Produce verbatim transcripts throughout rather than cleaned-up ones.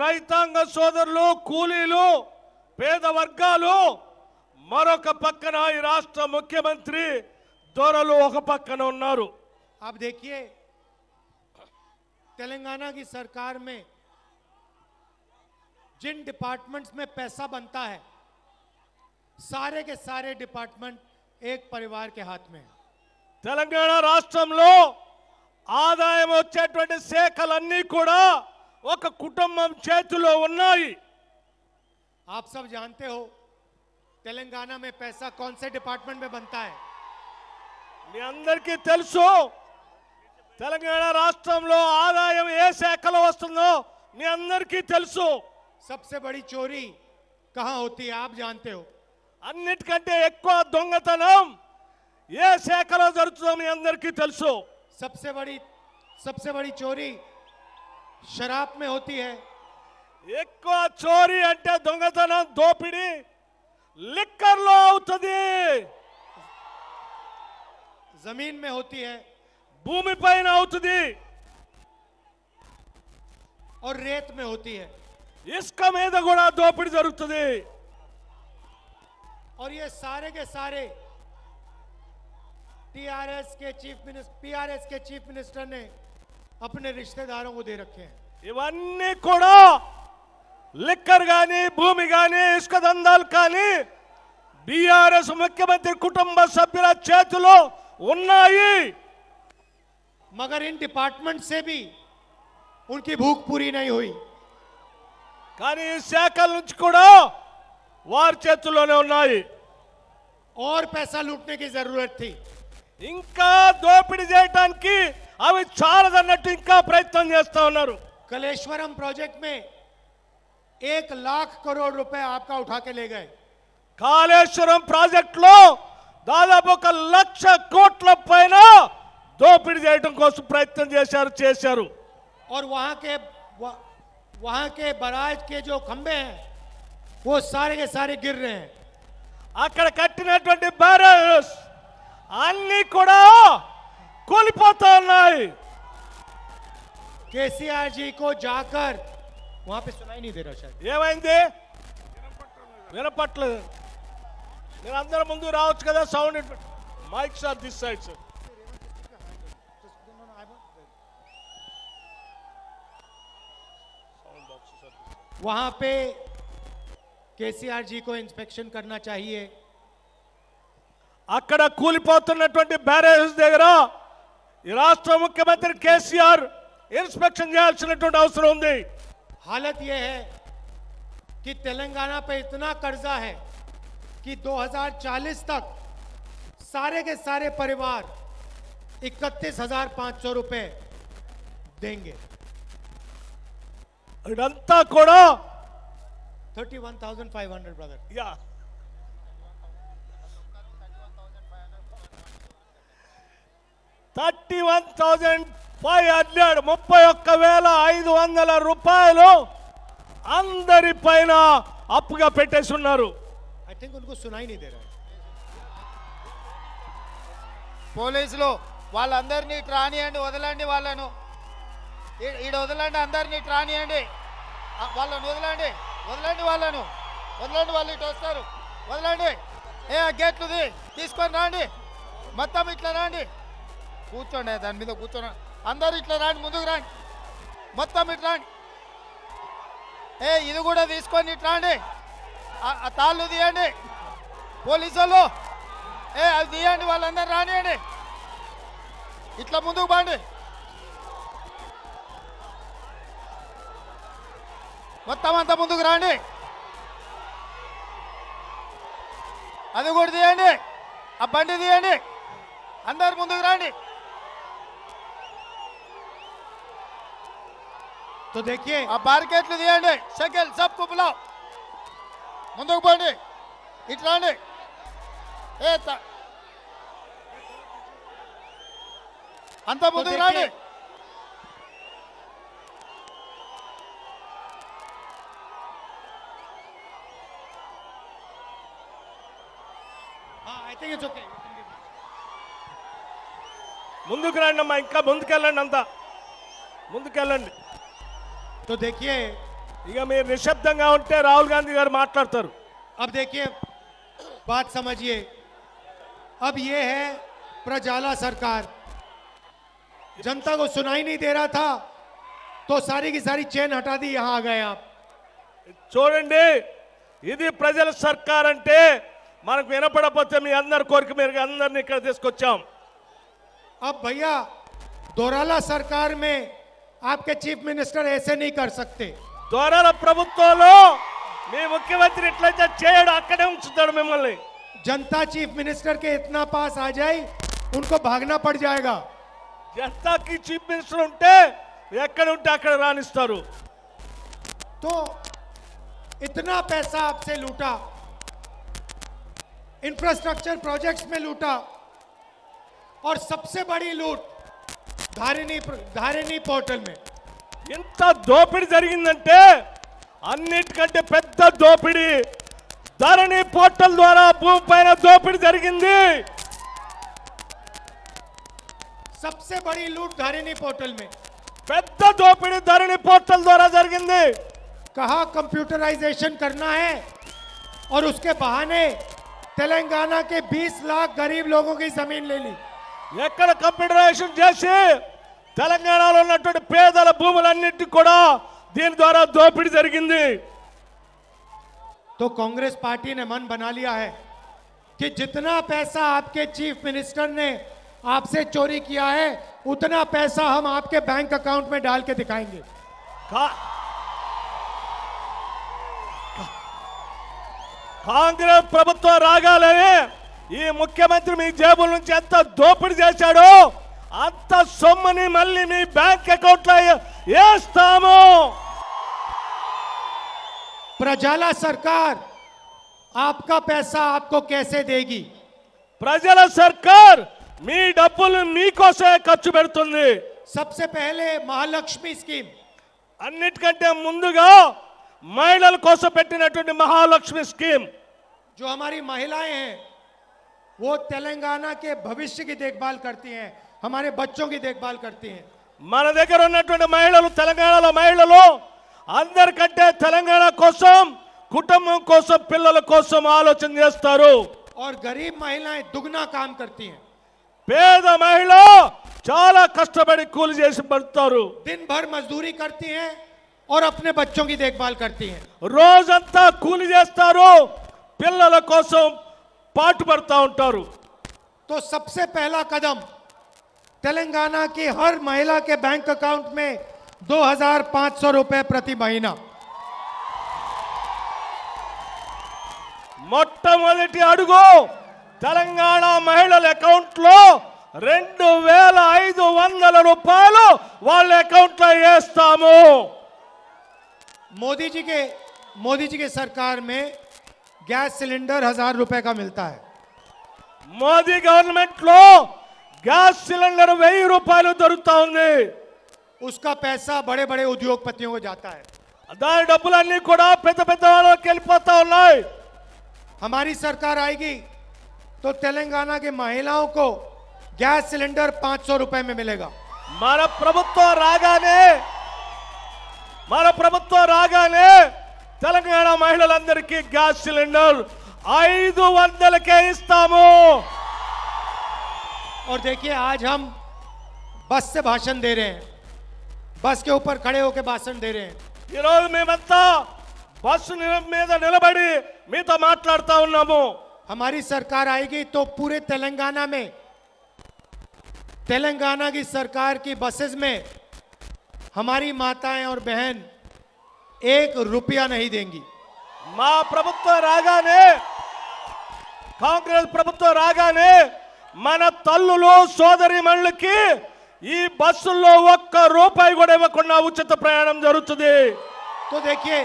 రైతాంగ సోదరులు కూలీలు పేద వర్గాలు మరొక పక్కన ఈ రాష్ట్ర ముఖ్యమంత్రి దొరలు ఒక పక్కన ఉన్నారు. आप देखिए तेलंगाना की सरकार में जिन डिपार्टमेंट्स में पैसा बनता है सारे के सारे डिपार्टमेंट एक परिवार के हाथ में है. तेलंगाना రాష్ట్రంలో ఆదాయం వచ్చేటువంటి శాఖలన్నీ కూడా ఒక కుటుంబం చేతిలో ఉన్నాయి. आप सब जानते हो तेलंगाना में पैसा कौन से डिपार्टमेंट में बनता है? మీ అందరికీ తెలుసు తెలంగాణ రాష్ట్రంలో ఆదాయం ఏ శాఖలో వస్తుందో మీ అందరికీ తెలుసు. सबसे बड़ी चोरी कहां होती है आप जानते हो? అన్నిటికంటే ఎక్కువ దొంగతనం ఏ శాఖలో జరుగుతుందో మీ అందరికీ తెలుసు. सबसे बड़ी सबसे बड़ी चोरी शराब में होती है. ఎక్కువ చోరీ అంటే దొంగతనం దోపిడీ లిక్కర్లో అవుతుంది. जमीन में होती है. भूमि पैन होती और रेत में होती है. इसका मेद गोड़ा दोपड़ी जरूरत है. और ये सारे के सारे टीआरएस के चीफ मिनिस्टर पीआरएस के चीफ मिनिस्टर ने अपने रिश्तेदारों को दे रखे हैं. इवन्नी कोड़ा लिकर गानी भूमि गानी इसका धंधा कानी बीआरएस मुख्यमंत्री कुटुंब सभ्युला चेतुलो उन्नाई. मगर इन डिपार्टमेंट से भी उनकी भूख पूरी नहीं हुई. वार और पैसा लूटने की जरूरत थी. इंका दोपड़ी चेयटा की अभी चालदन्न इंका प्रयत्न. कलेश्वरम प्रोजेक्ट में एक लाख करोड़ रुपए आपका उठा के ले गए. कालेश्वरम प्रोजेक्ट लो దాదాపు ఒక లక్ష కోట్ల పైన దోపిడీ చేయడం కోసం ప్రయత్నం చేశారు చేశారు. और वहां के वहां के बराज के जो खंबे हैं वो सारे के सारे गिर रहे हैं. అక్కడ కట్టినటువంటి బ్యారస్ అన్ని కూడా కూలిపోతా ఉన్నాయి. కేసీఆర్ जी को जाकर वहां पे सुनाई नहीं दे रहा शायद. ఏమైంది వినపట్లేదు. నేను అందరి ముందు రావచ్చు కదా sound mics are this side sir. वहां पे केसीआर जी को इंस्पेक्शन करना चाहिए. అక్కడ కూలిపోతున్నటువంటి బ్యారేజ్ దగ్గర ఈ రాష్ట్ర ముఖ్యమంత్రి కేసీఆర్ ఇన్స్పెక్షన్ చేయాల్సినటువంటి అవసరం ఉంది. हालत यह है कि तेलंगाना पे इतना कर्जा है कि दो हज़ार चालीस तक सारे के सारे परिवार इकतीस हजार पांच सौ रुपए देंगे. Thirty one thousand five hundred brother या thirty one thousand five hundred मुफ्ई ओक्क वेल ऐदु वंदल रूपायलु अंदरि पैन अप्पुगा पेट्टेसि उन्नारु. I think उनको सुनाई नहीं दे रहा है. पुलिस वाली ट्रानी वदलें वालू वदलें अंदर ट्रानी वाली वदलें वदलें वालू वदलें वाली वदलें ए गेटल दी मतलब इट्ला रांडी कूर्चोंडि दानि मीद कूर्चोंडि अंदर इट्ला रांडी मुंदुकु रांडी मतलब इट्ला रांडी ए इदि कूडा तीसुकोनि इट्ला रांडी तालू दीयंडी पोलीस वाळ्ळु ए अदि दीयंडी वाळ्ळंदरू रानियंडी इट्ला मुंदुकु पंडी मोत्तं अंता मुंदुकु रांडी अदि कूडा दीयंडी आ बंडी दीयंडी अंदरू मुंदुकु रांडी. तो देखिए आ बार्केट्लु दीयंडी शकेल सबको बुलाओ ముందుకు పోండి ఇట్లా రండి. ఏ అంత ముందుకు రండి. I think it's okay. ముందుకు రండి అమ్మా ఇంకా ముందుకు వెళ్ళండి. అంతా ముందుకు వెళ్ళండి. तो देखिए निशब्दंगा उंटे राहुल गांधी गारु माट्लाडुतारु। अब देखिए, बात समझिए, अब ये है प्रजाला सरकार। जनता को सुनाई नहीं दे रहा था तो सारी की सारी चेन हटा दी, यहाँ आ गए आप। చూడండి, ఇది ప్రజల సర్కార్ అంటే మనకు వినపడకపోతే మీ అందరి కోరిక మేరకు అందరిని ఇక్కడ తీసుకొచ్చాం। अब भैया, दोराला सरकार में आपके चीफ मिनिस्टर ऐसे नहीं कर सकते। दोराला ప్రభుత్వంలో మీ ముఖ్యమంత్రి ఇట్లా చేయడు, అక్కడే ఉంచుతాడు మిమ్మల్ని। जनता चीफ मिनिस्टर के इतना पास आ जाए उनको भागना पड़ जाएगा। जनता की चीफ मिनिस्टर ఉంటే ఎక్కడ ఉంటే అక్కడ రానిస్తారు। तो इतना पैसा आपसे लूटा, इंफ्रास्ट्रक्चर प्रोजेक्ट्स में लूटा, और सबसे बड़ी लूट धारिणी धारिणी पोर्टल में। ఇంత దోపిడి జరిగిందంటే అన్నిటికంటే పెద్ద దోపిడి ధరణి పోర్టల్ ద్వారా భూమిపైన దోపిడి జరిగింది। सबसे बड़ी लूट ధరణి పోర్టల్ में, పెద్ద దోపిడి ధరణి పోర్టల్ ద్వారా జరిగింది। कहा कंप्यूटराइजेशन करना है और उसके बहाने तेलंगाना के बीस लाख गरीब लोगों की जमीन ले ली। ఎక్కడ కంప్యూటరైజేషన్ చేసి తెలంగాణలో ఉన్నటువంటి పేదల భూములన్నిటిని కూడా దీని ద్వారా దోపిడీ జరిగింది। तो कांग्रेस पार्टी ने मन बना लिया है कि जितना पैसा आपके चीफ मिनिस्टर ने आपसे चोरी किया है उतना पैसा हम आपके बैंक अकाउंट में डाल के दिखाएंगे। కాంగ్రెస్ ప్రభుత్వం రాగాలనే ఈ ముఖ్యమంత్రి మీ జేబుల నుంచి ఎంత దోపిడీ చేశాడో అంత సొమ్ముని మళ్ళీ మీ బ్యాంక్ అకౌంట్ లో వేస్తాము। ప్రజల సర్కార్ आपका पैसा आपको कैसे देगी? ప్రజల సర్కార్ మీ డబ్బులు మీకోసే ఖర్చు పెడుతుంది। सबसे पहले మహాలక్ష్మి స్కీమ్, అన్నిటికంటే ముందుగా మహిళల కోసం పెట్టినటువంటి మహాలక్ష్మి స్కీమ్। जो हमारी महिलाएं हैं वो तेलंगाना के भविष्य की देखभाल करती हैं, हमारे बच्चों की देखभाल करती हैं। మన దగ్గర ఉన్నటువంటి మహిళలు, తెలంగాణలో మహిళలు అందరికంటే తెలంగాణ కోసం, కుటుంబం కోసం, పిల్లల కోసం ఆలోచన చేస్తారు। और गरीब महिलाएं दुगना काम करती हैं। పేద మహిళ చాలా కష్టపడి కూలి చేసి బతుకుతారు। दिन भर मजदूरी करती हैं और अपने बच्चों की देखभाल करती हैं। రోజంతా కూలి చేస్తారు, పిల్లల కోసం పాటుపడతా ఉంటారు। तो सबसे पहला कदम तेलंगाना की हर महिला के बैंक अकाउंट में दो हजार पांच सौ रुपए प्रति महीना। మొట్టమొదటి అడుగు తెలంగాణ మహిళల అకౌంట్ లో రెండు వేల ఐదు వందల రూపాయలు వాళ్ళ అకౌంట్ లో వేస్తాము। मोदी जी के मोदी जी के सरकार में गैस सिलेंडर हजार रुपए का मिलता है। मोदी गवर्नमेंट लो गैस सिलेंडर वही రూపాయలు దొరుకుతా ఉంది। उसका पैसा बड़े बड़े उद्योगपतियों को जाता है। దాని డబ్బులన్నీ కూడా పెద్ద పెద్ద వాళ్ళకి వెళ్ళిపోతా ఉన్నాయి। हमारी सरकार आएगी तो तेलंगाना की महिलाओं को गैस सिलेंडर पांच सौ रुपए में मिलेगा। మన ప్రభుత్వం రాగానే మన ప్రభుత్వం రాగానే తెలంగాణ మహిళలందరికీ గ్యాస్ సిలిండర్ ఐదు వందలకే ఇస్తాము। और देखिए, आज हम बस से भाषण दे रहे हैं, बस के ऊपर खड़े होकर भाषण दे रहे हैं। ఈ రోజు మేమంతా బస్సు మీద నిలబడి మీతో మాట్లాడుతా ఉన్నాము। हमारी सरकार आएगी तो पूरे तेलंगाना में, तेलंगाना की सरकार की बसेस में हमारी माताएं और बहन एक रुपया नहीं देंगी। मां ప్రభుత్వ రాగానే, కాంగ్రెస్ ప్రభుత్వ రాగానే మన తల్లులు సోదరిమణులకి ఈ బస్సుల్లో ఒక్క రూపాయి కూడా ఇవ్వకుండా ఉచిత ప్రయాణం జరుగుతుంది। तो देखिए,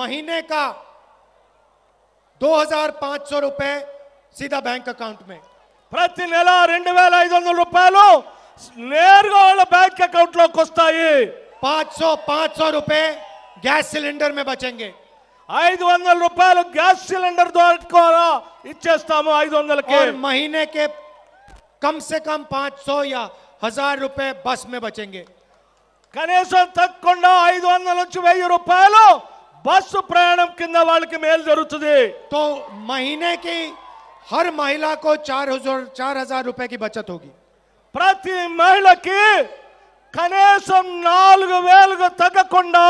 महीने का दो हजार पांच सौ रुपए सीधा बैंक अकाउंट में, ప్రతి నెల రెండు వేల ఐదు వందల రూపాయలు నేరుగా వాళ్ళ బ్యాంక్ అకౌంట్ లోకి వస్తాయి। पाँच सौ पाँच सौ रुपए गैस सिलेंडर में बचेंगे। ఐదు వందల రూపాయలు గ్యాస్ సిలిండర్ ద్వారా ఇచ్చేస్తాము। ఐదు వందలకి महीने के कम से कम पाँच सौ या हजार रुपए बस में बचेंगे। కనీసం తక్కువగా ఐదు వందల నుంచి వెయ్యి రూపాయలు బస్ ప్రయాణం కింద వాళ్ళకి మేలు జరుగుతుంది. तो महीने की हर महिला को चार चार हजार रुपए की बचत होगी. प्रति महिला की కనీసం నాలుగు వేలకు తగ్గకుండా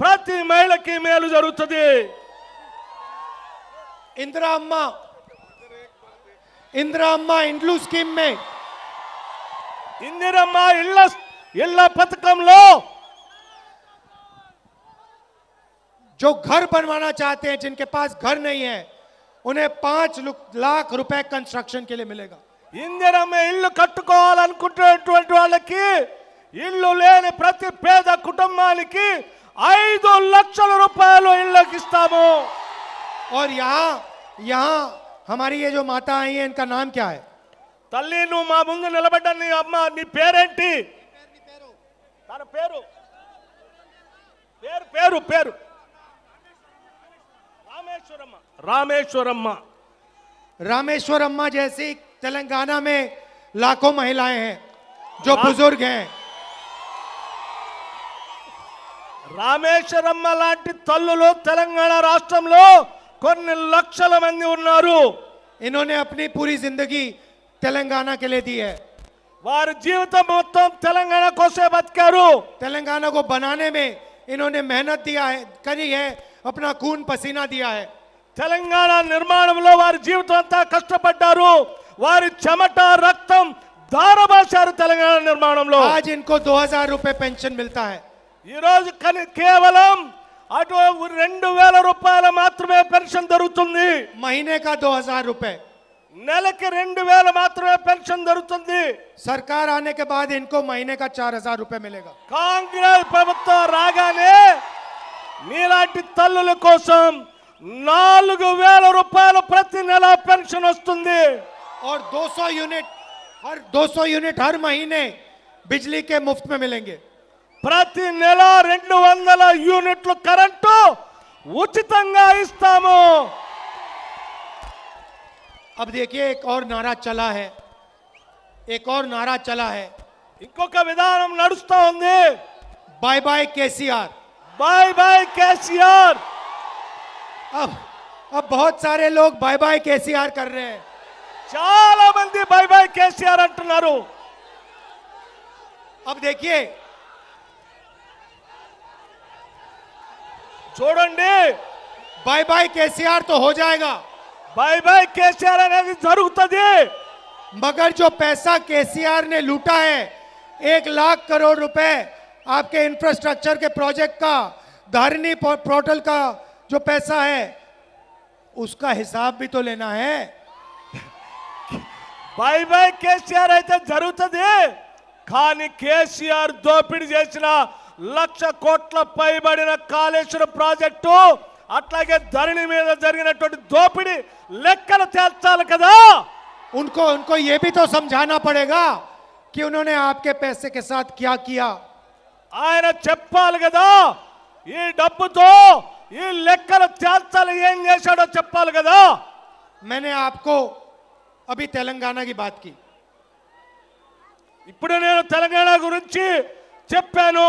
ప్రతి మహిళకి మేలు జరుగుతుంది. ఇందిరా అమ్మ ఇందిరా అమ్మ ఇండ్లు స్కీమ్ మే ఇందిరా అమ్మ ఇళ్ళ ఇళ్ళ పథకంలో जो घर बनवाना चाहते हैं, जिनके पास घर नहीं है, उन्हें पांच लाख रुपए कंस्ट्रक्शन के लिए मिलेगा. ఇందిరా में ఇల్లు కట్టుకోవాలనుకుంటున్నటువంటి వాళ్ళకి ఇల్లు లేని ప్రతి పేద కుటుంబానికి ఐదు లక్షల రూపాయలు ఇళ్ళకి ఇస్తాము. और यहाँ यहाँ हमारी ये जो माता आई है, इनका नाम क्या है? तल्ली नु मा मुंदु निलबड्ड नी अम्मा नी पेरेंटी तार पेरु पेरु पेरु पेरु रामेश्वरम्मा रामेश्वरम्मा रामेश्वरम्मा जैसी तेलंगाना में लाखों महिलाएं हैं जो बुजुर्ग हैं. రామేశ్వరమ్మ లాంటి తల్లులు తెలంగాణ రాష్ట్రంలో కొన్ని లక్షల మంది ఉన్నారు. ఇన్నోనే అప్ని పూరి జిందగీ తెలంగాణ కే లియే ది హై. వారి జీవితం మొత్తం తెలంగాణ కోసే బతికారు. తెలంగాణ కో బనానే మే ఇన్నోనే మెహనత్ దియా హై కరీ హై, అప్నా ఖూన్ పసీనా దియా హై. తెలంగాణ నిర్మాణంలో వారి జీవితం అంతా కష్టపడ్డారు. వారి చెమట రక్తం ధారపోశారు తెలంగాణ నిర్మాణంలో. ఆజ్ ఇన్కో दो हज़ार రూపాయ పెన్షన్ మిల్తా హై. ఈ రోజు కేవలం అటు రెండు వేల రూపాయలు మాత్రమే పెన్షన్ దొరుకుతుంది. మహీనేకా దో హజార్ రూపాయ నెలకి రెండు వేల మాత్రమే పెన్షన్ దొరుకుతుంది. సర్కార్ ఆనే కే బాద్ ఇన్కో మహీనేకా చార్ హజార్ రూపాయ మిలేగా. కాంగ్రెస్ ప్రభుత్వం రాగానే మీలాంటి తల్లుల కోసం నాలుగు వేల రూపాయలు ప్రతి నెల పెన్షన్ వస్తుంది. और दो सौ यूनिट हर दो सौ यूनिट हर महीने बिजली के मुफ्त में मिलेंगे. ప్రతి నెల రెండు వందల యూనిట్లు కరెంటు ఉచితంగా ఇస్తాము. अब देखिए एक और नारा चला है, एक और नारा चला है. ఇంకొక విధానం నడుస్తా ఉంది. Bye bye KCR, bye bye KCR. अब अब बहुत सारे लोग बाय बाय केसीआर कर रहे हैं. చాలా మంది बाय बाय केसीआर అంటున్నారు. अब देखिए చూడండి, బాయ్ బాయ్ కేసీఆర్ తో హో జాయేగా. బాయ్ బాయ్ కేసీఆర్ అనేది జరుగుతది. మగర్ జో పైసా కేసీఆర్ నే లూటా హై, एक लाख करोड़ रुपए आपके इंफ्रास्ट्रक्चर के प्रोजेक्ट का, धारिणी पोर्टल का जो पैसा है, उसका हिसाब भी तो लेना है. బాయ్ బాయ్ కేసీఆర్ అయితే జరుగుతది, కానీ కేసీఆర్ దోపిడీ చేసిన లక్ష కోట్ల పైబడిన కాళేశ్వరం ప్రాజెక్టు, అట్లాగే ధరణి మీద జరిగినటువంటి దోపిడీ లెక్కలు తేల్చాలి కదా. उनको उनको ये भी तो समझाना पड़ेगा कि उन्होंने आपके पैसे के साथ क्या किया. ఆయన చెప్పాలి కదా, ఈ డబ్బుతో ఈ లెక్కలు తేల్చాలి, ఏం చేశాడో చెప్పాలి కదా. मैंने आपको अभी तेलंगाना की बात की. ఇప్పుడు నేను తెలంగాణ గురించి చెప్పాను.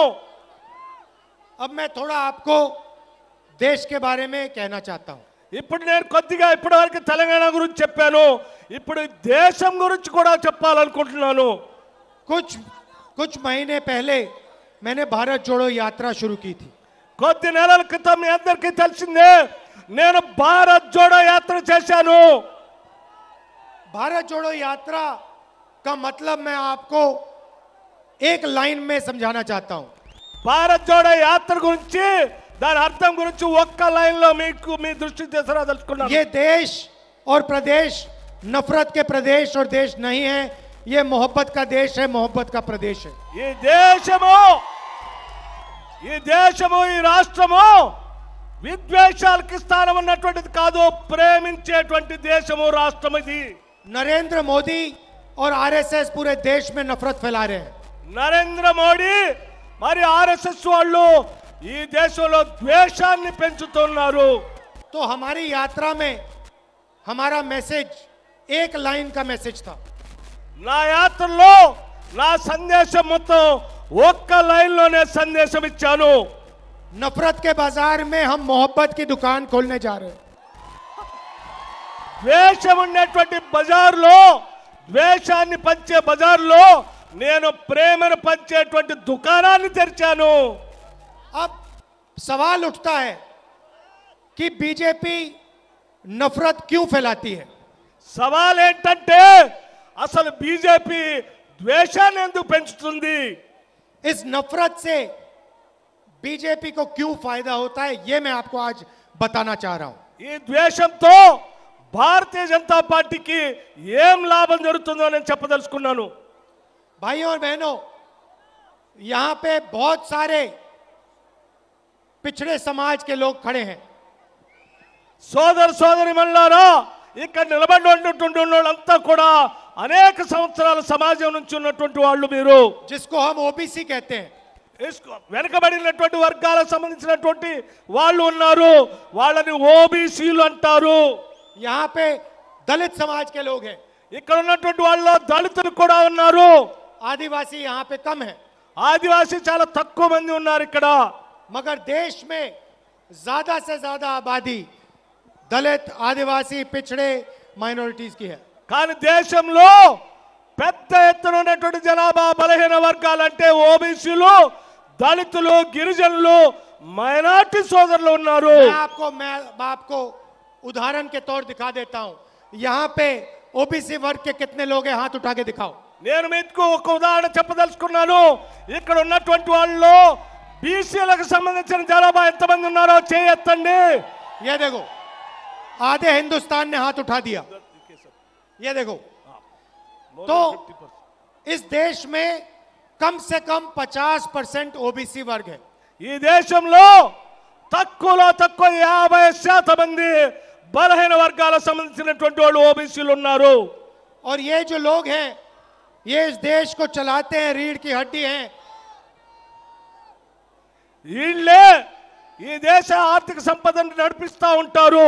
अब मैं थोड़ा आपको देश के बारे में कहना चाहता हूं. ఇప్పుడు నేను కొద్దిగా ఇప్పటివరకు తెలంగాణ గురించి చెప్పాను, ఇప్పుడు దేశం గురించి కూడా చెప్పాలనుకుంటున్నాను. कुछ कुछ महीने पहले मैंने भारत जोड़ो यात्रा शुरू की थी. కొద్ది నెలల క్రితం మీ అందరికీ తెలిసిందే, నేను భారత్ జోడో యాత్ర చేశాను. भारत जोड़ो यात्रा का मतलब मैं आपको एक लाइन में समझाना चाहता हूं. भारत जोड़ो यात्रा గురించి దాని అర్థం గురించి ఒక్క లైన్ లో మీకు మీ దృష్టికి తీసుకురాదలుచుకున్నాను. ये देश और प्रदेश नफरत के प्रदेश और देश नहीं है, ये मोहब्बत का देश है, मोहब्बत का प्रदेश है. ये దేశమో ఈ దేశమో ఈ రాష్ట్రమో విద్వేషాలకు స్థానం ఉన్నటువంటిది కాదు, ప్రేమించేటువంటి దేశమో రాష్ట్రం ఇది. नरेंद्र मोदी और आरएसएस पूरे देश में नफरत फैला रहे हैं. నరేంద్ర మోడీ మరి ఆర్ఎస్ఎస్ వాళ్ళు ఈ దేశంలో ద్వేషాన్ని పెంచుతున్నారు. तो हमारी यात्रा में हमारा मैसेज एक लाइन का मैसेज था. నా యాత్రలో నా సందేశం మొత్తం ఒక్క లైన్లోనే సందేశం ఇచ్చాను नफरत के बाजार में हम मोहब्बत की दुकान खोलने जा रहे हैं। द्वेषम ఉన్నటువంటి బజార్లో ద్వేషాన్ని పంచే బజార్లో నేను ప్రేమను పంచేటువంటి దుకాణాన్ని తెరిచాను। अब सवाल उठता है कि बीजेपी नफरत क्यों फैलाती है? सवाल ఏంటంటే అసలు बीजेपी ద్వేషాన్ని ఎందుకు పెంచుతుంది? इस नफरत से बीजेपी को क्यों फायदा होता है, ये मैं आपको आज बताना चाह रहा हूं। ये द्वेषम तो भारतीय जनता पार्टी की एम लाभम जरूरतों ने चपदल्सुकुन्नानु। भाइयों और बहनों, यहां पे बहुत सारे पिछड़े समाज के लोग खड़े हैं। सोदर सोदरी मल्लारा इक्कड़ निलबड्डोंटुन्न वाळ्ळंता कूडा अनेक संवत्सराल समाजं नुंचि उन्नटुवंटि वाळ्ळु मीरु, जिसको हम ओबीसी कहते हैं। इसको వెనకబడినటువంటి వర్గాల సంబంధించినటువంటి వాళ్ళు ఉన్నారు, వాళ్ళని ఓబీసీలు అంటారు। यहाँ पे दलित समाज के लोग हैं, ఇక్కడ ఉన్నటువంటి వాళ్ళు దళితులు కూడా ఉన్నారు। आदिवासी यहाँ पे कम है, आदिवासी చాలా తక్కువ మంది ఉన్నారు ఇక్కడ। मगर देश में ज्यादा से ज्यादा आबादी दलित आदिवासी पिछड़े माइनॉरिटीज की है। కానీ దేశంలో పెద్ద ఎత్తున ఉన్నటువంటి జనాభా బలహీన వర్గాలంటే ఓబీసీలు దళితులు గిరిజనులు మైనారిటీ సోదరులు ఉన్నారు। आपको मैं आपको उदाहरण के तौर दिखा देता हूं, यहाँ पे ओबीसी वर्ग के कितने लोग हैं, हाथ उठा के दिखाओ। నేను మీకు ఒక ఉదాహరణ చెప్పదలుచుకున్నాను, ఇక్కడ ఉన్నటువంటి వాళ్ళు బీసీలకు సంబంధించిన జనాభా ఎంతమంది ఉన్నారో చేయి ఎత్తండి। ये देखो, आधे हिंदुस्तान ने हाथ उठा दिया। ये देखो, तो इस देश में कम से कम पचास परसेंट ओबीसी वर्ग है। ये देश में तक्कुलो तक्कुलो याबे शातम मंदी बलहीन वर्गाल संबंधिंचिनटुवंटि वाळ्ळु ओबीसीलु उन्नारु। और ये जो लोग हैं, ये इस देश को चलाते हैं, रीढ़ की हड्डी हैं। वीळ्ळे ई देश आर्थिक संपदनु नडिपिस्ता उंटारु।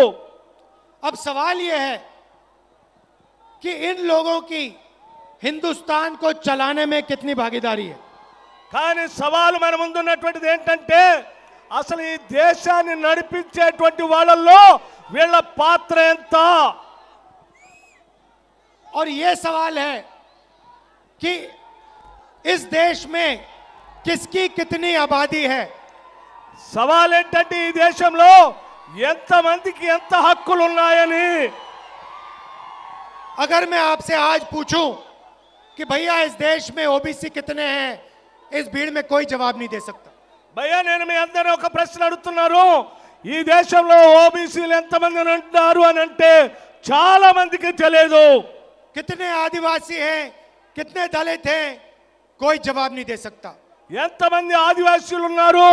अब सवाल ये है कि इन लोगों की हिंदुस्तान को चलाने में कितनी भागीदारी है? కానీ సవాలు మన ముందు ఉన్నటువంటిది ఏంటంటే అసలు ఈ దేశాన్ని నడిపించేటువంటి వాళ్ళల్లో వీళ్ళ పాత్ర ఎంత? और ये सवाल है कि इस देश में किसकी कितनी आबादी है? సవాల్ ఏంటంటే ఈ దేశంలో ఎంతమందికి ఎంత హక్కులు ఉన్నాయని। अगर मैं आपसे आज पूछूं कि भैया इस देश में ओबीसी कितने हैं, इस भीड़ में कोई जवाब नहीं दे सकता। भैया నేను మీ అందరిని ఒక ప్రశ్న అడుగుతున్నాను, ఈ దేశంలో ఓబీసీలు ఎంతమంది ఉన్నారు అని అంటే చాలా మందికి తెలియదు। कितने आदिवासी हैं, कितने दलित हैं, कोई जवाब नहीं दे सकता। ఎంతమంది ఆదివాసీలు ఉన్నారు,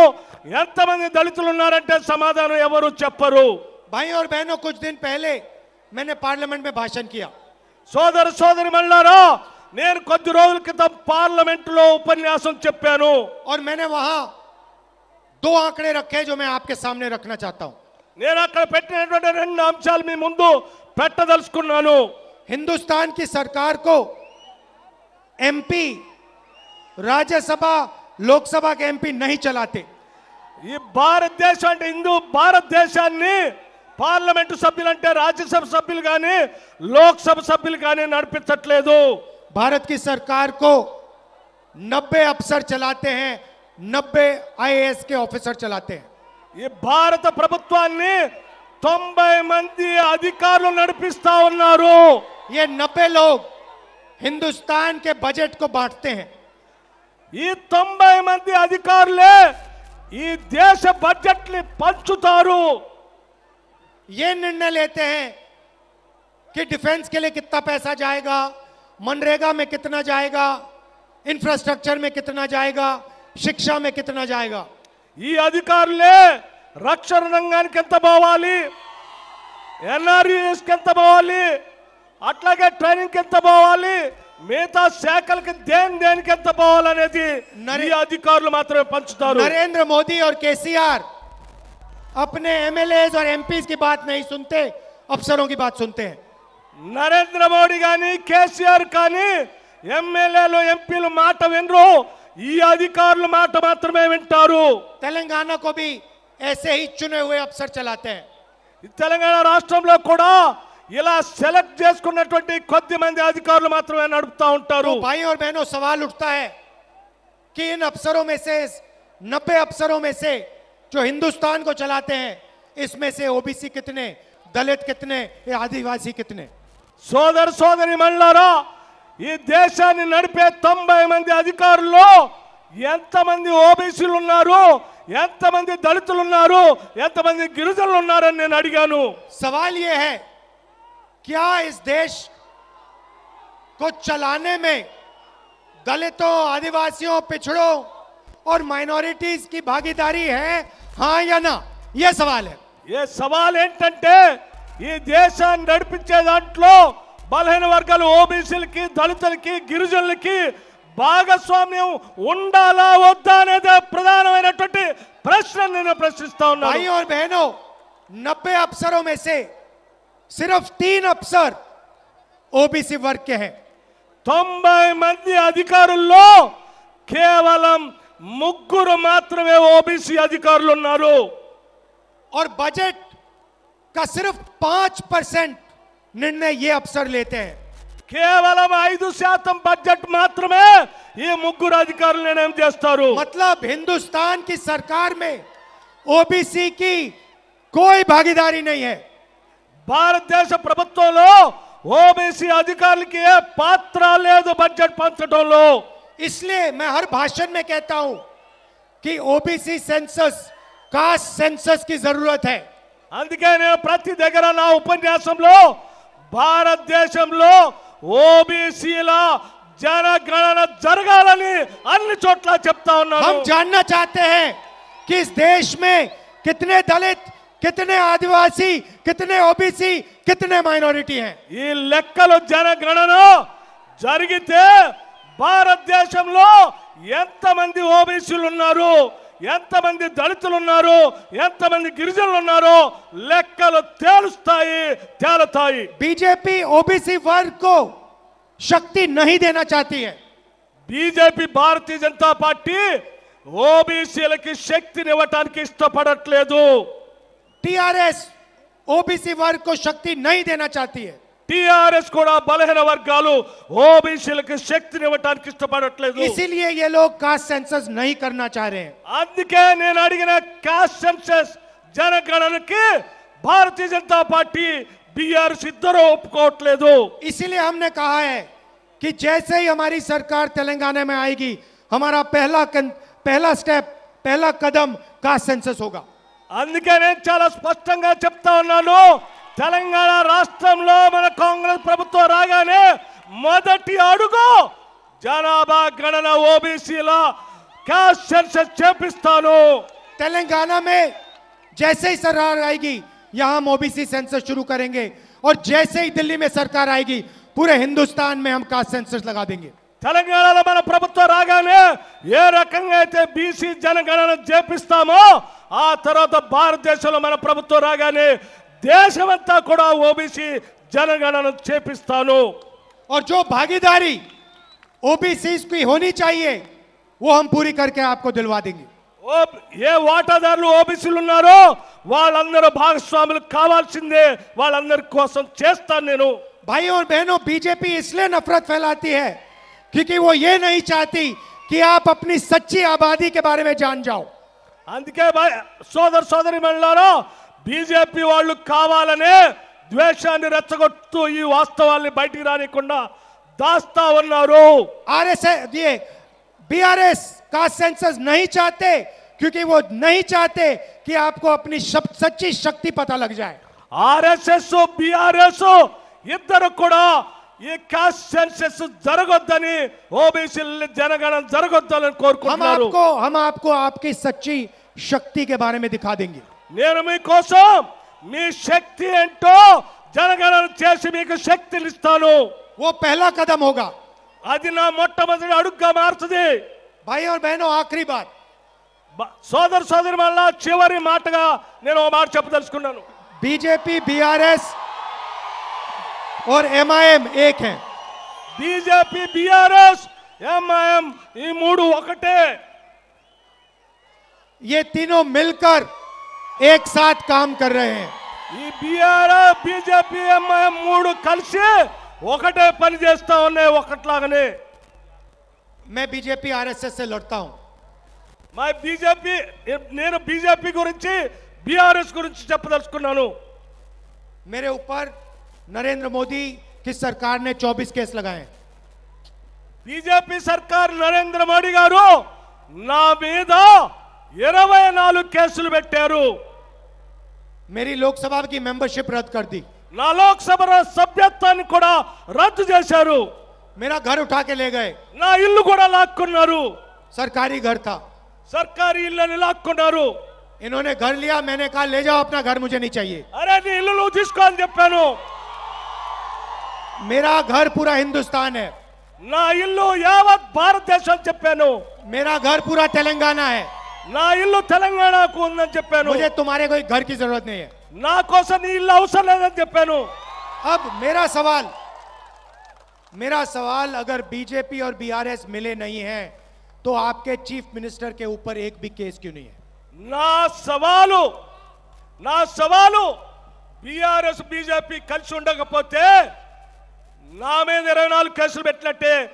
ఎంతమంది దళితులు ఉన్నారు అంటే సమాధానం ఎవరు చెప్పరు। भाई और बहनों, कुछ दिन पहले मैंने पार्लियामेंट में भाषण किया। సోదర సోదరి మల్లారా, నేను కొద్ది రోజుల క్రితం పార్లమెంట్లో ఉపన్యాసం చెప్పాను। और मैंने वहां दो आंकड़े रखे जो मैं आपके सामने रखना चाहता हूं। నేను అక్కడ పెట్టినటువంటి రెండు అంశాలు మీ ముందు పెట్టదలుచుకున్నాను। हिंदुस्तान की सरकार को एमपी राज्यसभा लोकसभा के एमपी नहीं चलाते। ये భారతదేశ అంటే హిందూ భారతదేశాన్ని పార్లమెంటు సభ్యులంటే राज्यसभा సభ్యులు కానీ లోక్సభ సభ్యులు కానీ నడిపించట్లేదు। भारत की सरकार को नब्बे अफसर चलाते हैं, नब्बे आई ए एस के ऑफिसर चलाते हैं। ये भारत ప్రభుత్వాన్ని తొంభై మంది అధికారులు నడిపిస్తా ఉన్నారు। ये नब्बे लोग हिंदुस्तान के बजट को बांटते हैं। ये తొంభై మంది అధికారులే ఈ దేశ బడ్జెట్ ని పంచుతారు। ये निर्णय लेते हैं कि डिफेंस के लिए कितना पैसा जाएगा, मनरेगा में कितना जाएगा, इंफ्रास्ट्रक्चर में कितना जाएगा, शिक्षा में कितना जाएगा। ये अधिकार ले रक्षण रंगान के अंत बावाली, एन आर ई एस के अंत बावाली, अट्लागे ट्रेनिंग के अंत बावाली, मेता साइकिल के देन देन के अंत बावालने थी ये अधिकार मात्र पंचतारू। नरेंद्र मोदी और के सी आर अपने एम एल एस और एम पी की बात नहीं सुनते, अफसरों की बात सुनते हैं। नरेंद्र मोदी गानी, के सी आर गानी, एम एल ए लो एम पी लो माट विनरो ये अधिकारुलु माट मात्रमे विंटारू। तेलंगाना को भी ऐसे ही चुने हुए अफसर चलाते हैं। तेलंगाना राष्ट्रंलो कूडा ఇలా సెలెక్ట్ చేసుకున్నటువంటి కొద్దిమంది అధికారులు మాత్రమే నడుపుతా ఉంటారు। तो भाई और बहनों सवाल उठता है कि इन अफसरों में से नब्बे अफसरों में से जो हिंदुस्तान को चलाते हैं इसमें से ओबीसी कितने, दलित कितने, आदिवासी कितने? సోదర సోదరిమణులారా, ఈ దేశాన్ని నడిపే తొంభై మంది అధికారుల్లో ఎంతమంది ఓబీసీలు ఉన్నారు, ఎంతమంది దళితులు ఉన్నారు, ఎంతమంది గిరిజనులు ఉన్నారని నేను అడిగాను। సవాల్ ये है, क्या इस देश को चलाने में दलितों, आदिवासियों, पिछड़ों और माइनॉरिटीज की भागीदारी है, हाँ या ना? यह सवाल है। यह सवाल ఏంటంటే ఈ దేశాన్ని నడిపించే దాంట్లో బలహీన వర్గాలు ఓబీసీలకి, దళితులకి, గిరిజనులకి భాగస్వామ్యం ఉండాలా వద్దా అనేది ప్రధానమైనటువంటి ప్రశ్న నేను ప్రశ్నిస్తా ఉన్నాను। भाई और बहनों, नब्बे अफसरों में से सिर्फ तीन अफसर ओबीसी वर्ग के हैं। तोंबई मंदी अधिकारुल्लो केवलम मुग्गुरु मात्रमे ओबीसी अधिकारुलु उन्नारु। और बजट का सिर्फ पांच परसेंट निर्णय ये अफसर लेते हैं। केवलम ऐदु शातम बजट मात्रमे ये मुग्गुरु अधिकारुलु निर्णय चेस्तारु। मतलब हिंदुस्तान की सरकार में ओबीसी की कोई भागीदारी नहीं है। భారతదేశ ప్రభుత్వంలో ఓబీసీ అధికారులకి ఏ పాత్ర లేదు బడ్జెట్ పంచడంలో। इसलिए मैं हर भाषण में कहता हूं कि ఓబీసీ సెన్సస్, కాస్ట్ సెన్సస్ की जरूरत है। అందుకే నేను ప్రతి దగ్గర నా ఉపన్యాసంలో భారతదేశంలో ఓబీసీల జనగణన జరగాలని అన్ని చోట్ల చెప్తా ఉన్నాను। हम जानना चाहते हैं कि इस देश में कितने दलित, कितने आदिवासी, कितने ओबीसी, कितने माइनॉरिटी हैं। ये లెక్కలు జనగణన జరిగితే భారతదేశంలో ఎంతమంది ఓబీసీలు ఉన్నారు, ఎంతమంది దళితులు ఉన్నారు, ఎంతమంది గిరిజనులు ఉన్నారు లెక్కలు తెలుస్తాయి తెలుస్తాయి। బీజేపీ ఓబీసీ వర్గ్ को शक्ति नहीं देना चाहती है। బీజేపీ భారతీయ జనతా పార్టీ ఓబీసీలకు శక్తిని ఇవ్వడానికి ఇష్టపడట్లేదు। टीआरएस ओबीसी वर्ग को शक्ति नहीं देना चाहती है। टीआरएस को बलहीन वर्गालु ओबीसी शक्ति इव्वडानिकि इष्टपडट्लेदु। इसीलिए ये लोग कास्ट सेंसस नहीं करना चाह रहे हैं। अंदुके नेनु अडिगिन caste census जनगणनकि Bharatiya Janata party BRS इद्दरू ओप्पुकोट्लेदु। इसीलिए हमने कहा है कि जैसे ही हमारी सरकार तेलंगाना में आएगी, हमारा पहला पहला स्टेप, पहला कदम कास्ट सेंसस होगा। అందుకే నేను చాలా స్పష్టంగా చెప్తా ఉన్నాను, తెలంగాణ రాష్ట్రంలో మన కాంగ్రెస్ ప్రభుత్వం రాగానే మొదటి అడుగు జనాభా గణన ఓబీసీల కాస్ట్ సెన్సస్ చేపిస్తాను। तेलंगाना में जैसे ही सरकार आएगी यहाँ हम ओबीसी सेंसस शुरू करेंगे और जैसे ही दिल्ली में सरकार आएगी पूरे हिंदुस्तान में हम कास्ट सेंसस लगा देंगे। తెలంగాణలో మన ప్రభుత్వం రాగానే ఏ రకంగా అయితే బీసీ జనగణన చేపిస్తామో ఆ తర్వాత భారతదేశంలో మన ప్రభుత్వం రాగానే దేశమంతా కూడా ఓబీసీ జనగణన చేపిస్తాను। और जो भागीदारी ओबीसी की होनी चाहिए वो हम पूरी करके आपको दिलवा देंगे। ఏ వాటాదారులు ఓబీసీలు ఉన్నారో వాళ్ళందరూ భాగస్వాములు కావాల్సిందే, వాళ్ళందరి కోసం చేస్తాను నేను। भाई और बहनों, बीजेपी इसलिए नफरत फैलाती है क्योंकि वो ये नहीं चाहती कि आप अपनी सच्ची आबादी के बारे में जान जाओ। अंके भाई सोदर सोदरी मल्लारा, बीजेपी वालू कावालने द्वेषान्नि रेच्चगोट्टू ई वास्तवाल्नि बयटिकि रानिकुंडा दास्ता उन्नारू। आरएसएस ये बीआरएस का सेंसस नहीं चाहते क्योंकि वो नहीं चाहते कि आपको अपनी सच्ची शक्ति पता लग जाए। आरएसएस बीआरएस इद्दरू कूडा ఈ కాస్ట్ సెన్సస్ జరగొద్దని ఓబీసీ జనగణన జరగొద్దని కోరుకుంటున్నారు। हम आपको हम आपको आपकी सच्ची शक्ति के बारे में दिखा देंगे। నేను మీ కోసం మీ శక్తి ఏంటో జనగణన చేసి మీకు శక్తిని ఇస్తాను। वो पहला कदम होगा। అది నా మొట్టమొదటి అడుగుగా మారుతుంది। भाई और बहनों, आखिरी बात, సోదర సోదరిమల్ల చివరి మాటగా నేను ఒక మాట చెప్పదలుచుకున్నాను। బీజేపీ, బీఆర్ఎస్ और एम आई एम एक है। बीजेपी, बीआरएस एमआईएम मूड वकटे, ये तीनों मिलकर एक साथ काम कर रहे हैं। बीआरएस बीजेपी एमआईएम मूड कल से वकटे पन चेस्ता उन्हें वकट लागने। मैं बीजेपी आरएसएस से लड़ता हूं। मैं बीजेपी नेनु बीजेपी गुरिंची बीआरएस गुरिंची चेप्पदलुचुकुन्नानु। मेरे ऊपर नरेंद्र मोदी की सरकार ने चौबीस केस लगाए। बीजेपी सरकार नरेंद्र मोदी गारू ना मीद चौबीस केसुलु पेट्टारू। मेरी लोकसभा की मेंबरशिप रद्द कर दी। ना लोकसभा सभ्यत्वान्नि कूडा रद्द चेशारू। मेरा घर उठा के ले गए। ना इल्लु कूडा लाक्कुन्नारू। सरकारी घर था, सरकारी इल्लुनि लाक्कुन्नारू। इन्होंने घर लिया, मैंने कहा ले जाओ अपना घर, मुझे नहीं चाहिए। अरे नी इल्लु तीसुकोनि चेप्पानु। मेरा घर पूरा हिंदुस्तान है। ना इल्लु यावत् भारतदेशं अनि चेप्पानु। मेरा घर पूरा तेलंगाना है। ना इल्लु तेलंगाणकु उंदनि चेप्पानु। मुझे तुम्हारे कोई घर की जरूरत नहीं है। ना कोसम नी इल्लु अवसर लेदनि चेप्पानु। अब मेरा सवाल मेरा सवाल अगर बीजेपी और बीआरएस मिले नहीं हैं तो आपके चीफ मिनिस्टर के ऊपर एक भी केस क्यों नहीं है? ना सवालो ना सवालो बीआरएस बीजेपी కలిసి ఉండకపోతే నా మీద चौबीस కేసులు పెట్టినట్టే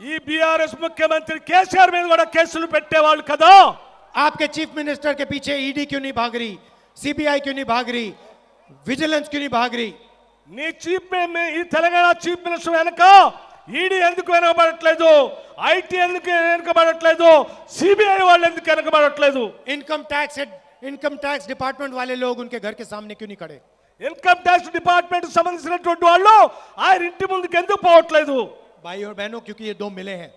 ఈ बीआरएस मुख्यमंत्री केसीआर మీద కూడా కేసులు పెట్టేవాళ్ళు కదా। आपके चीफ मिनिस्टर के पीछे ईडी क्यों नहीं भाग रही? सीबीआई क्यों नहीं भाग रही? विजिलेंस क्यों नहीं भाग रही? नी चीफ में तेलंगाना चीफ मिनिस्टर వెనక ఈడీ ఎందుకు వెనకబడట్లేదు? ఐటీ ఎందుకు వెనకబడట్లేదు? सीबीआई వాళ్ళు ఎందుకు వెనకబడట్లేదు? Income tax income tax department वाले लोग उनके घर के सामने क्यों नहीं खड़े? इनकम टैक्स डिपार्टमेंट సంబంధించినటువంటి వాళ్ళు ఆ ఇంటి ముందుకు ఎందుకు పోవట్లేదు? भाई और बहनों, क्योंकि ये दो मिले हैं।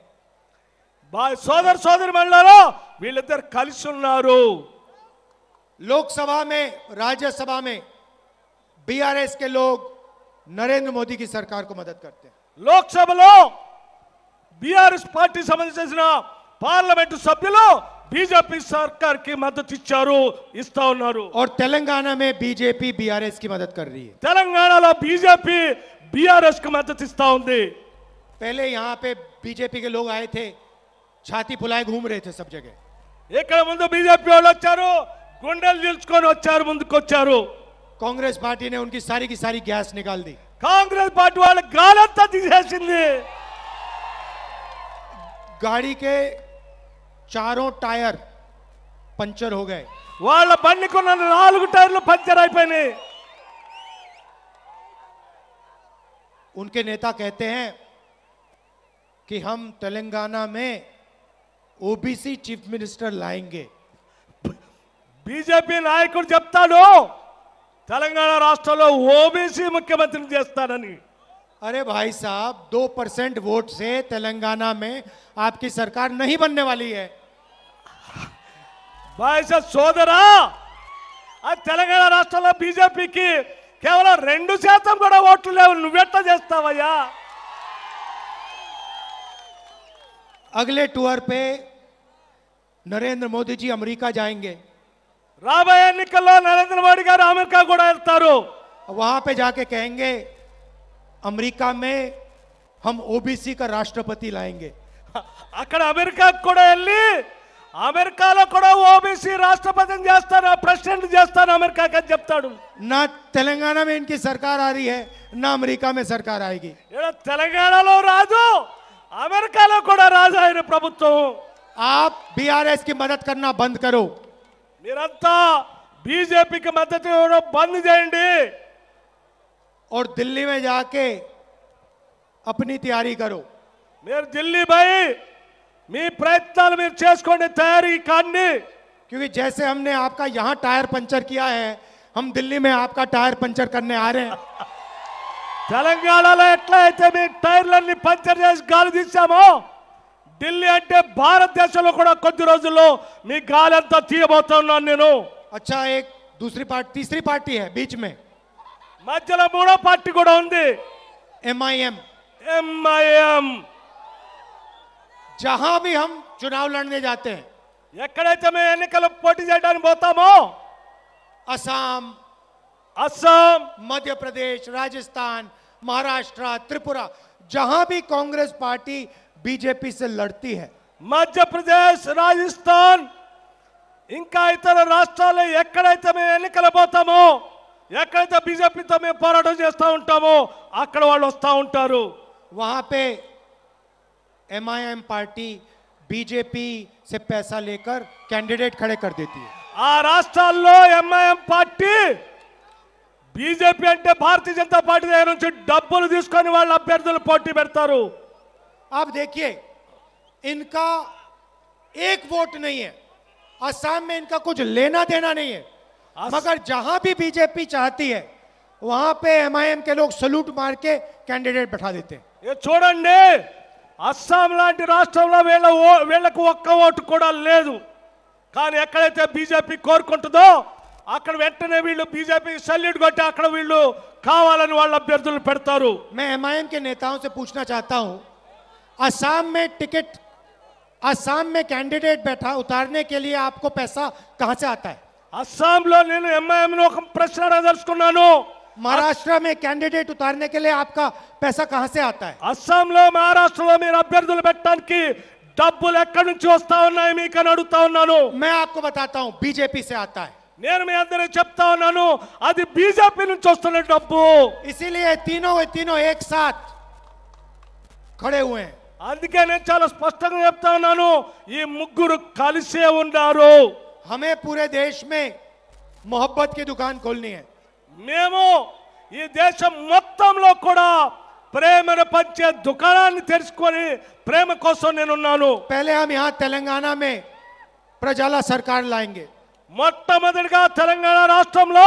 भाई సోదర సోదరిమణులారా, వీళ్ళిద్దరు కలిసి ఉన్నారు। लोकसभा में, राज्यसभा में बीआरएस के लोग नरेंद्र मोदी की सरकार को मदद करते हैं। लोकसभा बीआरएस पार्टी संबंध पार्लमेंट सभ्युलो बीजेपी सरकार की मदद इच्चारू इस्ता उन्नारू। और तेलंगाना में बीजेपी बीआरएस की मदद कर रही है। तेलंगाना बीजेपी बीआरएस की मदद इस्ता उंदी। पहले यहाँ पे बीजेपी के लोग आए थे, छाती फुलाए घूम रहे थे सब जगह। इक्कड़ मुंदु बीजेपी वाळ्ळु वच्चारू, गुंडेलु निल्चुकोनि वच्चारू, मुंदुकु वच्चारू। कांग्रेस पार्टी ने उनकी सारी की सारी गैस निकाल दी। कांग्रेस पार्टी वाले गालता दिशेसिंदे। गाड़ी के चारों टायर पंचर हो गए। वाला बंडी को ना नालुगु टायर्लु पंचर अयिपोयिने। उनके नेता कहते हैं कि हम तेलंगाना में ओबीसी चीफ मिनिस्टर लाएंगे। बीजेपी नायकुडु चेप्ताडु तेलंगाना राष्ट्र में ओबीसी मुख्यमंत्री చేస్తానని। अरे भाई साहब, दो परसेंट वोट से तेलंगाना में आपकी सरकार नहीं बनने वाली है। भाई साहब सोदरा, आज तेलंगाना राष्ट्र में बीजेपी की केवल రెండు శాతం కూడా ఓట్లు లేవు, నువ్వెట్లా చేస్తావయ్యా? अगले टूर पे नरेंद्र मोदी जी अमेरिका जाएंगे। राबोये एन्निकल्लो नरेंद्र मोदी गारु अमेरिका कूडा वेल्तारू। वहां पे जाके कहेंगे अमेरिका में हम ओबीसी का राष्ट्रपति लाएंगे। अक्कड़ अमेरिका कूडा वेल्ली अमेरिकालो कूडा ओबीसी राष्ट्रपतिनि चेस्तानु, प्रेसिडेंट चेस्तानु अमेरिका का चेप्ताडु। ना तेलंगाना में इनकी सरकार आ रही है, ना अमेरिका में सरकार आएगी। एड़ा तेलंगाणालो राजु, अमेरिकालो कूडा राजु अयिन प्रभुत्वं। आप बीआरएस की मदद करना बंद करो। మీరంతా बीजेपी की मदद बंद చేయండి। और दिल्ली में जाके अपनी तैयारी करो। మీరు ఢిల్లీ भाई మీ ప్రయత్నాలు మీరు చేసుకోండి, తయారీ కాండి। क्योंकि जैसे हमने आपका यहाँ टायर पंचर किया है, हम दिल्ली में आपका टायर पंचर करने आ रहे हैं। తెలంగాణలో ఎట్లా అయితే మీ టైర్లన్నీ పంచర్ చేసి గాలి తీసామో, दिल्ली అంటే భారతదేశంలో కూడా కొద్ది రోజుల్లో మీ గాలంతా తీయబోతున్నాను నేను। अच्छा, एक दूसरी पार्टी तीसरी पार्टी है बीच में, మధ్యలో మూడో పార్టీ కూడా ఉంది। एमआईएम एमआईएम जहां भी हम चुनाव लड़ने जाते हैं, ఎక్కడైతే మేము ఎన్నికల పోటీ చేయడానికి పోతామో, असम असम मध्य प्रदेश, राजस्थान, महाराष्ट्र, त्रिपुरा, जहां भी कांग्रेस पार्टी बीजेपी से लड़ती है, मध्य प्रदेश, राजस्थान, इंका इतर राष्ट्रालु एक्कडैते मेमु एन्निकलपोतामो, एक्कडैते बीजेपी तो मैं पोराटम चेस्ता उंटामो अक्कड वाळ्ळु वस्ता उंटारु। वहां पे एमआईएम पार्टी बीजेपी से पैसा लेकर कैंडिडेट खड़े कर देती है। आ राष्ट्राल्लो एमआईएम पार्टी बीजेपी अंटे भारतीय जनता पार्टी దగ్గర నుంచి డబ్బులు తీసుకొని వాళ్ళ అభ్యర్థులు పోటీ పెడతారు। आप देखिए, इनका एक वोट नहीं है, असम में इनका कुछ लेना देना नहीं है, मगर जहां भी बीजेपी चाहती है वहां पे एमआईएम के लोग सलूट मार के कैंडिडेट बैठा देते हैं। ये చూడండి, అస్సాం లాంటి రాష్ట్రంలో వీళ్ళ వీళ్ళకు ఒక్క ఓటు కూడా లేదు, కానీ ఎక్కడైతే బీజేపీ కోరుకుంటుందో అక్కడ వెంటనే వీళ్ళు బీజేపీ సల్యూట్ కొట్టి అక్కడ వీళ్ళు కావాలని వాళ్ళ అభ్యర్థులను పెడతారు। मैं एमआईएम के नेताओं से पूछना चाहता हूं, असम में टिकट, असम में कैंडिडेट बैठा उतारने के लिए आपको पैसा कहां से आता है? असम లో నేను एमआईएम ను ఒక ప్రశ్న అడగదలుచుకున్నాను, महाराष्ट्र में कैंडिडेट उतारने के लिए आपका पैसा कहां से आता है? असम లో महाराष्ट्र లో మీరు అభ్యర్థులు పెట్టడానికి డబ్బులు ఎక్కడి నుంచి వస్తా ఉన్నాయి మీకు అడుగుతా ఉన్నాను। मैं आपको बताता हूं, बीजेपी से आता है। నేను మీ అందరికీ చెప్తా ఉన్నాను, అది బీజేపీ నుంచి వస్తున్న డబ్బు। इसीलिए तीनों तीनों एक साथ खड़े हुए हैं। అందుకే నేను చాలా స్పష్టంగా చెప్తా ఉన్నాను, ఈ ముగ్గురు కలిసే ఉన్నారు। हमें पूरे देश में मोहब्बत की दुकान खोलनी है। మేము ఈ దేశం మొత్తంలో కూడా ప్రేమను పంచే దుకాణాన్ని తెరుచుకొని ప్రేమ కోసం నేను ఉన్నాను। पहले हम यहाँ तेलंगाना में प्रजाला सरकार लाएंगे। మొట్టమొదటిగా తెలంగాణ రాష్ట్రంలో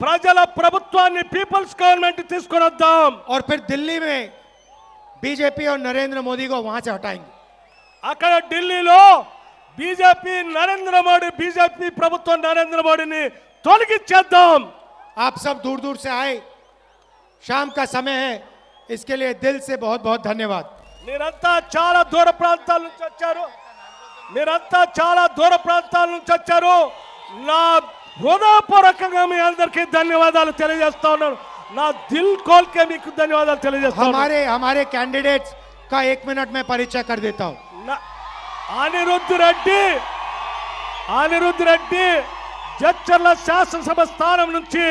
ప్రజల ప్రభుత్వాన్ని పీపుల్స్ గవర్నమెంట్ తీసుకొని వద్దాం। और फिर दिल्ली में बीजेपी और नरेंद्र मोदी को वहां से हटाएंगे। అక్కడ ఢిల్లీలో बीजेपी नरेंद्र मोदी बीजेपी ప్రభుత్వం नरेंद्र మోడీని తొలగించేద్దాం। आप सब दूर दूर से आए, शाम का समय है, इसके लिए दिल से बहुत बहुत धन्यवाद। మీరంతా చాలా దూర ప్రాంతాల నుంచి వచ్చారు, మీరంతా చాలా దూర ప్రాంతాల నుంచి వచ్చారు, నా హృదయపూర్వకంగా మీ అందరికీ ధన్యవాదాలు తెలియజేస్తా ఉన్నాను, నా దిల్ కోల్ కే మీకు ధన్యవాదాలు తెలియజేస్తా ఉన్నాను। हमारे हमारे कैंडिडेट्स का एक मिनट में परिचय कर देता हूं। అనిరుద్ధ్ రెడ్డి, అనిరుద్ధ్ రెడ్డి జడ్చర్ల శాసనసభ స్థానం నుంచి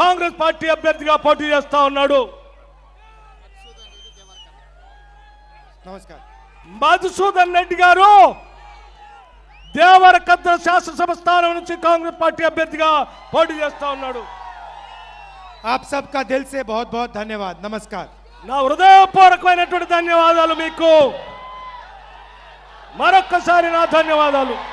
కాంగ్రెస్ పార్టీ అభ్యర్థిగా పోటీ చేస్తా ఉన్నాడు। నమస్కారం। మధుసూదన్ రెడ్డి గారు దేవరకద్ర శాసనసభ స్థానం నుంచి కాంగ్రెస్ పార్టీ అభ్యర్థిగా పోటీ చేస్తా ఉన్నాడు। आप सबका दिल से बहुत बहुत धन्यवाद। नमस्कार। నా హృదయపూర్వకమైనటువంటి ధన్యవాదాలు మీకు, మరొక్కసారి నా ధన్యవాదాలు।